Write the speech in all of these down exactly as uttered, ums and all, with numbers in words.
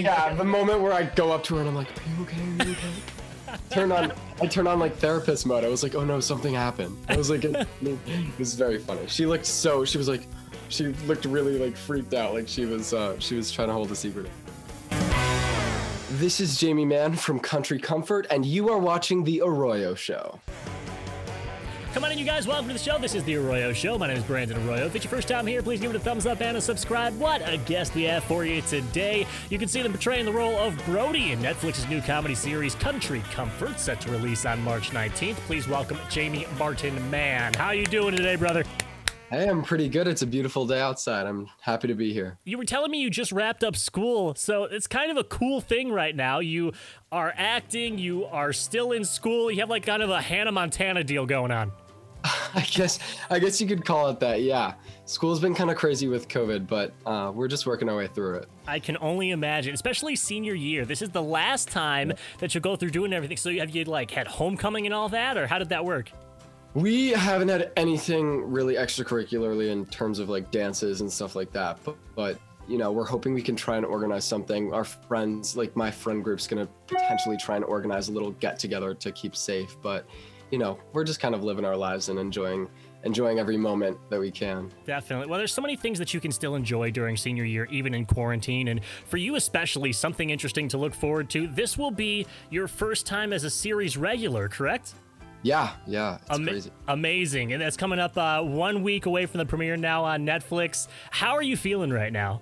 Yeah, the moment where I go up to her and I'm like, are you okay? Are you okay? Turn on, I turn on like therapist mode. I was like, oh no, something happened. I was like, it, it was very funny. She looked so, she was like, she looked really like freaked out. Like she was, uh, she was trying to hold a secret. This is Jamie Mann from Country Comfort, and you are watching The Arroyo Show. Come on in, you guys. Welcome to the show. This is The Arroyo Show. My name is Brandon Arroyo. If it's your first time here, please give it a thumbs up and a subscribe. What a guest we have for you today. You can see them portraying the role of Brody in Netflix's new comedy series, Country Comfort, set to release on March nineteenth. Please welcome Jamie Martin Mann. How you doing today, brother? I am pretty good. It's a beautiful day outside. I'm happy to be here. You were telling me you just wrapped up school, so it's kind of a cool thing right now. You are acting, you are still in school, you have like kind of a Hannah Montana deal going on. I guess I guess you could call it that, yeah. School's been kind of crazy with COVID, but uh, we're just working our way through it. I can only imagine, especially senior year. This is the last time yeah. that you'll go through doing everything. So have you like had homecoming and all that, or how did that work? We haven't had anything really extracurricularly in terms of like dances and stuff like that, but, but you know, we're hoping we can try and organize something. Our friends, like my friend group's gonna potentially try and organize a little get together to keep safe, but you know, we're just kind of living our lives and enjoying enjoying every moment that we can. Definitely. Well, there's so many things that you can still enjoy during senior year, even in quarantine. And for you especially, something interesting to look forward to. This will be your first time as a series regular, correct? Yeah, yeah, it's Ama crazy. Amazing, and that's coming up uh, one week away from the premiere now on Netflix. How are you feeling right now?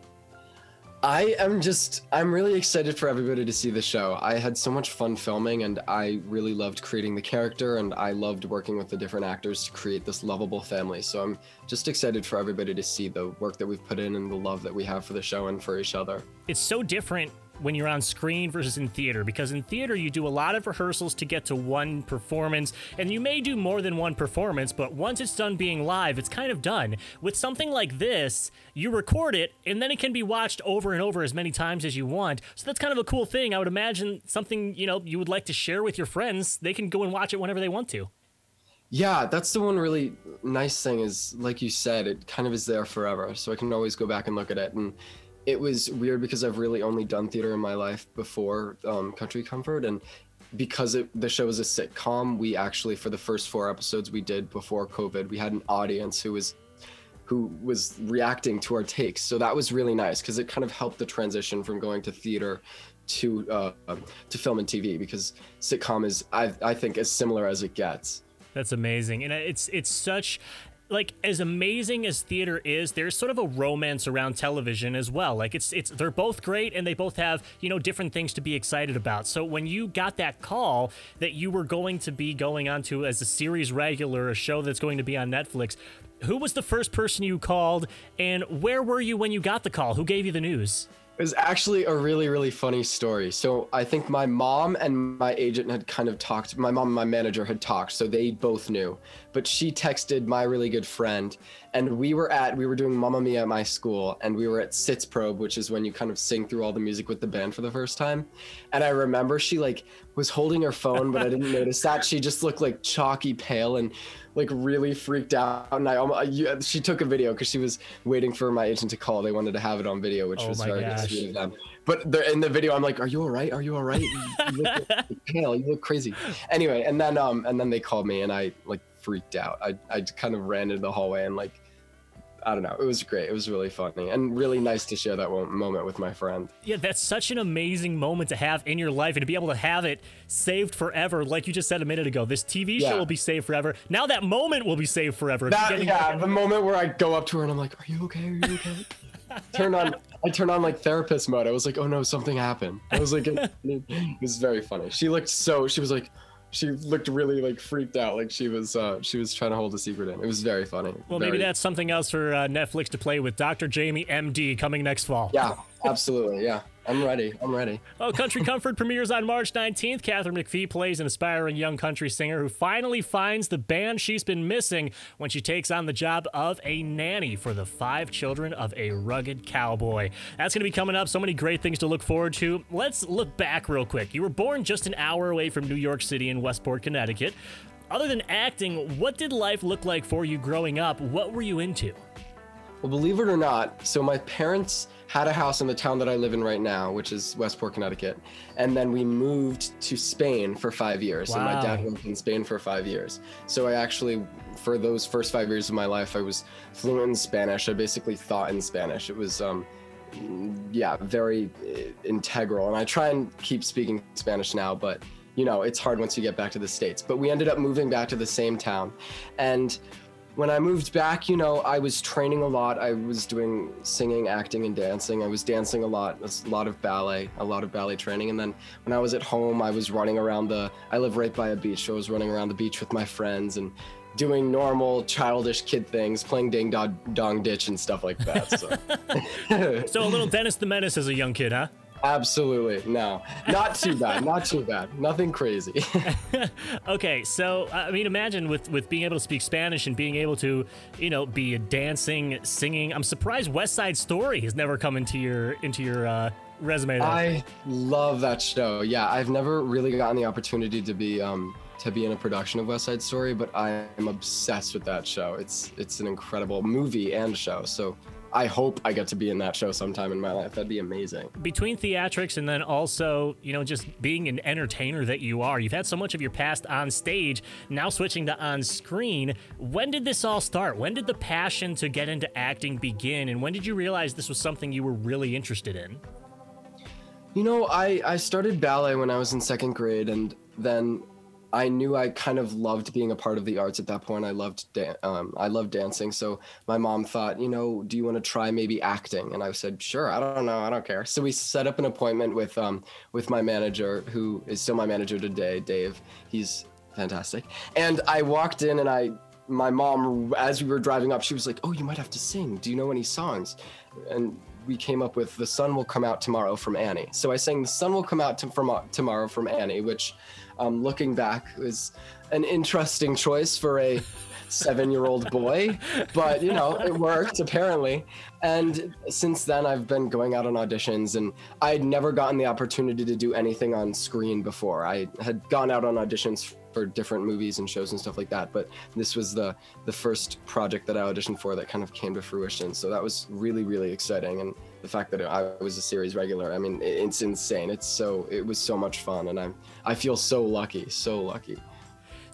I am just, I'm really excited for everybody to see the show. I had so much fun filming, and I really loved creating the character, and I loved working with the different actors to create this lovable family. So I'm just excited for everybody to see the work that we've put in and the love that we have for the show and for each other. It's so different when you're on screen versus in theater, because in theater you do a lot of rehearsals to get to one performance, and you may do more than one performance, but once it's done being live, it's kind of done. With something like this, you record it and then it can be watched over and over as many times as you want. So that's kind of a cool thing. I would imagine something, you know, you would like to share with your friends. They can go and watch it whenever they want to. Yeah, that's the one really nice thing is, like you said, it kind of is there forever, so I can always go back and look at it. And it was weird because I've really only done theater in my life before um, Country Comfort, and because it, the show is a sitcom, we actually, for the first four episodes we did before COVID, we had an audience who was who was reacting to our takes. So that was really nice because it kind of helped the transition from going to theater to uh, to film and T V, because sitcom is, I, I think, as similar as it gets. That's amazing, and it's it's such. Like, as amazing as theater is, there's sort of a romance around television as well. Like, it's it's they're both great, and they both have, you know, different things to be excited about. So when you got that call that you were going to be going on to as a series regular, a show that's going to be on Netflix, who was the first person you called, and where were you when you got the call? Who gave you the news? It was actually a really, really funny story. So I think my mom and my agent had kind of talked, my mom and my manager had talked, so they both knew. But she texted my really good friend, and we were at, we were doing Mamma Mia at my school, and we were at Sitz Probe, which is when you kind of sing through all the music with the band for the first time. And I remember she like was holding her phone, but I didn't notice that. She just looked like chalky pale and like really freaked out, and I almost, she took a video because she was waiting for my agent to call. They wanted to have it on video, which oh was very sweet of them. But they're, in the video, I'm like, "Are you all right? Are you all right? You look, pale. You look crazy." Anyway, and then um, and then they called me, and I like freaked out. I I kind of ran into the hallway and like. I don't know. It was great. It was really funny and really nice to share that moment with my friend. Yeah, that's such an amazing moment to have in your life and to be able to have it saved forever. Like you just said a minute ago, this T V yeah. show will be saved forever. Now that moment will be saved forever. That, yeah, the moment where I go up to her and I'm like, "Are you okay? Are you okay?" turn on, I turn on like therapist mode. I was like, "Oh no, something happened." I was like, it, it was very funny. She looked so, she was like, she looked really like freaked out, like she was uh, she was trying to hold a secret in. It was very funny. Well, very... maybe that's something else for uh, Netflix to play with. Doctor Jamie, M D, coming next fall. Yeah, absolutely. Yeah, I'm ready. I'm ready. Oh, Country Comfort premieres on March nineteenth. Catherine McPhee plays an aspiring young country singer who finally finds the band she's been missing when she takes on the job of a nanny for the five children of a rugged cowboy. That's going to be coming up. So many great things to look forward to. Let's look back real quick. You were born just an hour away from New York City in Westport, Connecticut. Other than acting, what did life look like for you growing up? What were you into? Well, believe it or not, so my parents had a house in the town that I live in right now, which is Westport, Connecticut. And then we moved to Spain for five years. Wow. And my dad lived in Spain for five years. So I actually, for those first five years of my life, I was fluent in Spanish. I basically thought in Spanish. It was, um, yeah, very integral. And I try and keep speaking Spanish now, but you know, it's hard once you get back to the States. But we ended up moving back to the same town. And when I moved back, you know, I was training a lot. I was doing singing, acting, and dancing. I was dancing a lot, a lot of ballet, a lot of ballet training. And then when I was at home, I was running around the, I live right by a beach, so I was running around the beach with my friends and doing normal childish kid things, playing Ding Dong, dong Ditch and stuff like that. So. So a little Dennis the Menace as a young kid, huh? Absolutely. No, not too bad. Not too bad. Nothing crazy. Okay. So, I mean, imagine with, with being able to speak Spanish and being able to, you know, be dancing, singing. I'm surprised West Side Story has never come into your, into your, uh, resume. Though. I love that show. Yeah. I've never really gotten the opportunity to be, um, to be in a production of West Side Story, but I am obsessed with that show. It's, it's an incredible movie and show. So I hope I get to be in that show sometime in my life. That'd be amazing. Between theatrics and then also, you know, just being an entertainer that you are, you've had so much of your past on stage, now switching to on screen. When did this all start? When did the passion to get into acting begin? And when did you realize this was something you were really interested in? You know, I, I started ballet when I was in second grade, and then I knew I kind of loved being a part of the arts at that point. I loved dan um, I loved dancing. So my mom thought, you know, do you want to try maybe acting? And I said, sure, I don't know, I don't care. So we set up an appointment with um, with my manager, who is still my manager today, Dave. He's fantastic. And I walked in and I, my mom, as we were driving up, she was like, oh, you might have to sing. Do you know any songs? And we came up with The Sun Will Come Out Tomorrow from Annie. So I sang The Sun Will Come Out to from, Tomorrow from Annie, which um, looking back was an interesting choice for a seven-year-old boy, but you know, it worked apparently. And since then I've been going out on auditions, and I'd never gotten the opportunity to do anything on screen before. I had gone out on auditions for different movies and shows and stuff like that, but this was the the first project that I auditioned for that kind of came to fruition. So that was really, really exciting. And the fact that I was a series regular, I mean, it's insane. It's so, it was so much fun, and I'm I feel so lucky, so lucky.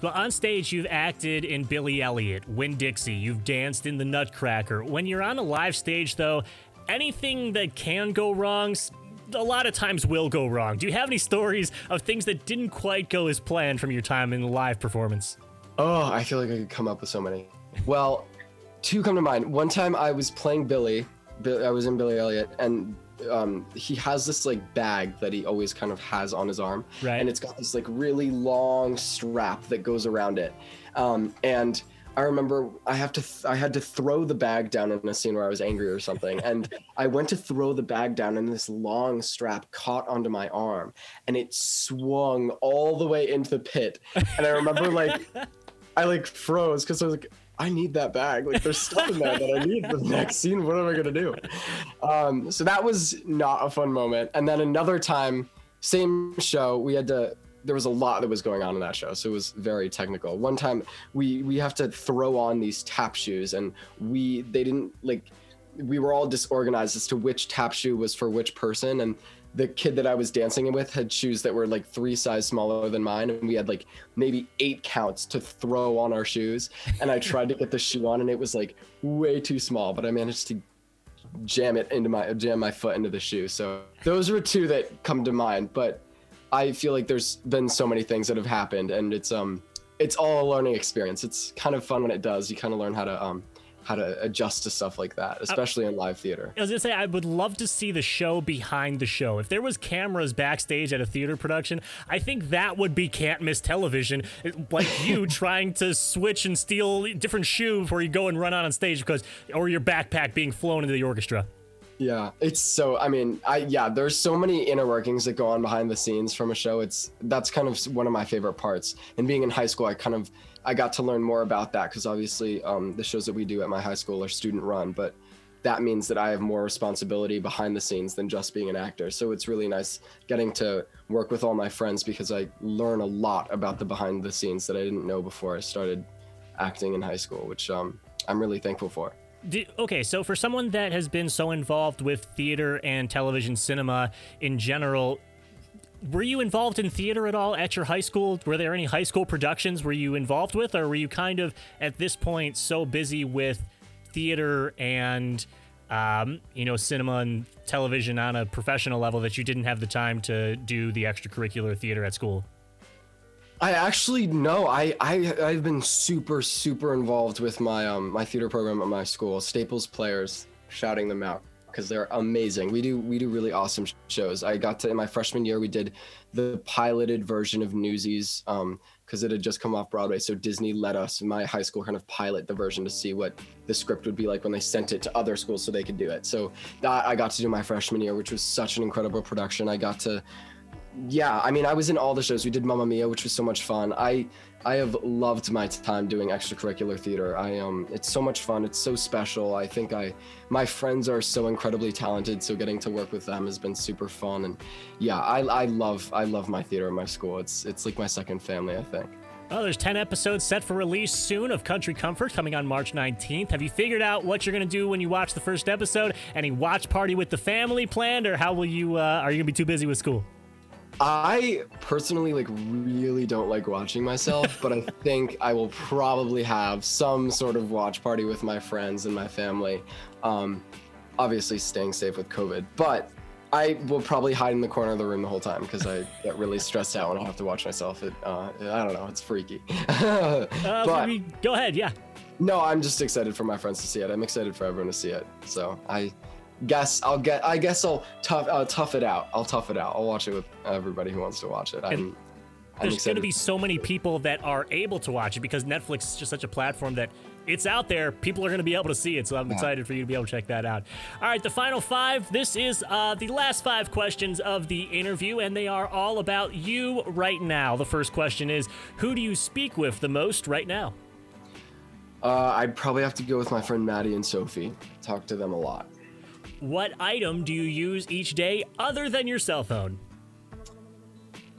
Well, on stage, you've acted in Billy Elliot, Winn-Dixie, you've danced in The Nutcracker. When you're on a live stage, though, anything that can go wrong a lot of times will go wrong. Do you have any stories of things that didn't quite go as planned from your time in the live performance? Oh, I feel like I could come up with so many. Well, two come to mind. One time I was playing Billy, I was in Billy Elliot, and um, he has this like bag that he always kind of has on his arm. Right. And it's got this like really long strap that goes around it. Um, and I remember I have to th I had to throw the bag down in a scene where I was angry or something, and I went to throw the bag down, and this long strap caught onto my arm, and it swung all the way into the pit. And I remember like I like froze because I was like, I need that bag. Like, there's stuff in there that I need for the next scene. What am I gonna do? Um, so that was not a fun moment. And then another time, same show, we had to. There was a lot that was going on in that show, so it was very technical. One time we we have to throw on these tap shoes, and we they didn't like we were all disorganized as to which tap shoe was for which person, and the kid that I was dancing with had shoes that were like three sizes smaller than mine, and we had like maybe eight counts to throw on our shoes, and I tried to get the shoe on, and it was like way too small, but I managed to jam it into my jam my foot into the shoe. So those were two that come to mind, but I feel like there's been so many things that have happened, and it's um it's all a learning experience. It's kind of fun when it does. You kind of learn how to um how to adjust to stuff like that, especially in live theater. I was gonna say, I would love to see the show behind the show. If there was cameras backstage at a theater production, I think that would be can't miss television. Like you trying to switch and steal a different shoe before you go and run out on stage, because or your backpack being flown into the orchestra. Yeah, it's so, I mean, I yeah, there's so many inner workings that go on behind the scenes from a show. It's, that's kind of one of my favorite parts. And being in high school, I kind of, I got to learn more about that, because obviously um, the shows that we do at my high school are student run, but that means that I have more responsibility behind the scenes than just being an actor. So it's really nice getting to work with all my friends, because I learn a lot about the behind the scenes that I didn't know before I started acting in high school, which um, I'm really thankful for. Did, okay, so for someone that has been so involved with theater and television cinema in general, were you involved in theater at all at your high school? Were there any high school productions were you involved with, or were you kind of at this point so busy with theater and um, you know, cinema and television on a professional level that you didn't have the time to do the extracurricular theater at school? I actually no. I, I I've been super super involved with my um my theater program at my school, Staples Players, shouting them out because they're amazing. We do we do really awesome shows. I got to in my freshman year we did the piloted version of Newsies um because it had just come off Broadway, so Disney let us my high school kind of pilot the version to see what the script would be like when they sent it to other schools so they could do it. So that I got to do my freshman year, which was such an incredible production. I got to. Yeah, I mean, I was in all the shows. We did Mamma Mia, which was so much fun. I I have loved my time doing extracurricular theater. I um, it's so much fun. It's so special. I think I, my friends are so incredibly talented. So getting to work with them has been super fun. And yeah, I I love I love my theater and my school. It's it's like my second family, I think. Well, there's ten episodes set for release soon of Country Comfort coming on March nineteenth. Have you figured out what you're going to do when you watch the first episode? Any watch party with the family planned, or how will you? Uh, are you gonna be too busy with school? I personally like really don't like watching myself, but I think I will probably have some sort of watch party with my friends and my family. Um, obviously staying safe with COVID, but I will probably hide in the corner of the room the whole time because I get really stressed out when I have to watch myself. It, uh, I don't know, it's freaky. uh, but, me, go ahead, yeah. No, I'm just excited for my friends to see it. I'm excited for everyone to see it. So I... Guess I'll get. I guess I'll tough. I'll tough it out. I'll tough it out. I'll watch it with everybody who wants to watch it. I'm, I'm there's going to be so many people that are able to watch it because Netflix is just such a platform that it's out there. People are going to be able to see it. So I'm yeah. excited for you to be able to check that out. All right, the final five. This is uh, the last five questions of the interview, and they are all about you right now. The first question is, who do you speak with the most right now? Uh, I'd probably have to go with my friend Maddie and Sophie. Talk to them a lot. What item do you use each day other than your cell phone?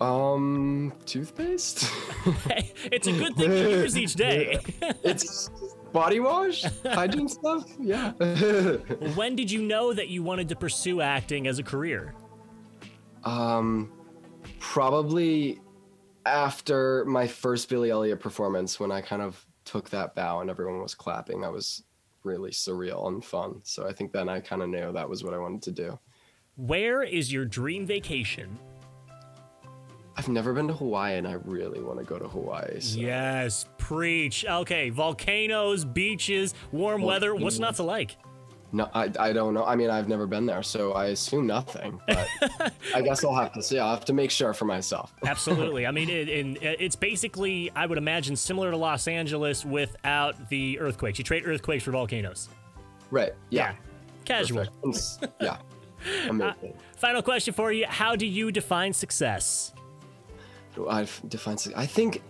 Um, toothpaste? Okay. It's a good thing you use each day. It's body wash, hygiene stuff, yeah. When did you know that you wanted to pursue acting as a career? Um, probably after my first Billy Elliot performance when I kind of took that bow and everyone was clapping. I was really surreal and fun. So I think then I kind of knew that was what I wanted to do. Where is your dream vacation? I've never been to Hawaii and I really want to go to Hawaii. So. Yes, preach. Okay, volcanoes, beaches, warm weather. What's not to like? No, I, I don't know. I mean, I've never been there, so I assume nothing. But I guess I'll have to see. I'll have to make sure for myself. Absolutely. I mean, it, it, it's basically, I would imagine, similar to Los Angeles without the earthquakes. You trade earthquakes for volcanoes. Right. Yeah. yeah. Casual. yeah. Amazing. Uh, final question for you. How do you define success? I define success. I think...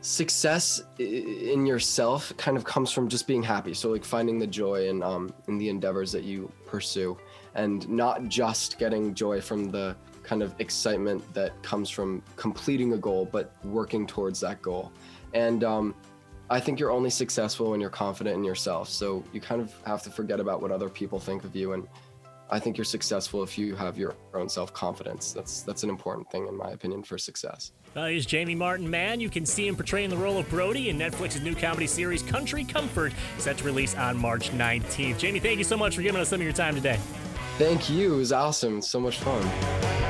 Success in yourself kind of comes from just being happy. So like finding the joy in, um, in the endeavors that you pursue and not just getting joy from the kind of excitement that comes from completing a goal, but working towards that goal. And um, I think you're only successful when you're confident in yourself. So you kind of have to forget about what other people think of you. And I think you're successful if you have your own self-confidence. That's that's an important thing, in my opinion, for success. That is Jamie Martin Mann. You can see him portraying the role of Brody in Netflix's new comedy series, Country Comfort, set to release on March nineteenth. Jamie, thank you so much for giving us some of your time today. Thank you. It was awesome. So much fun.